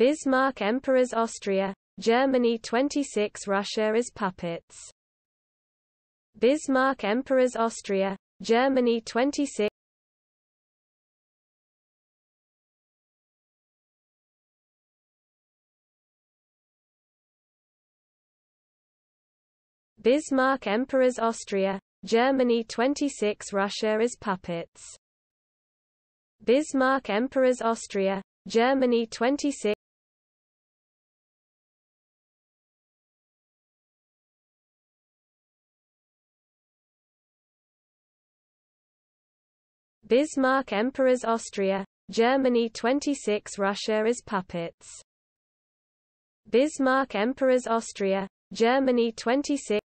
Bismarck emperors Austria, Germany 26 Russia as puppets. Bismarck emperors Austria, Germany 26 Bismarck emperors Austria, Germany 26 Russia as puppets. Bismarck emperors Austria, Germany 26 Bismarck emperors Austria, Germany 26 Russia as puppets. Bismarck emperors Austria, Germany 26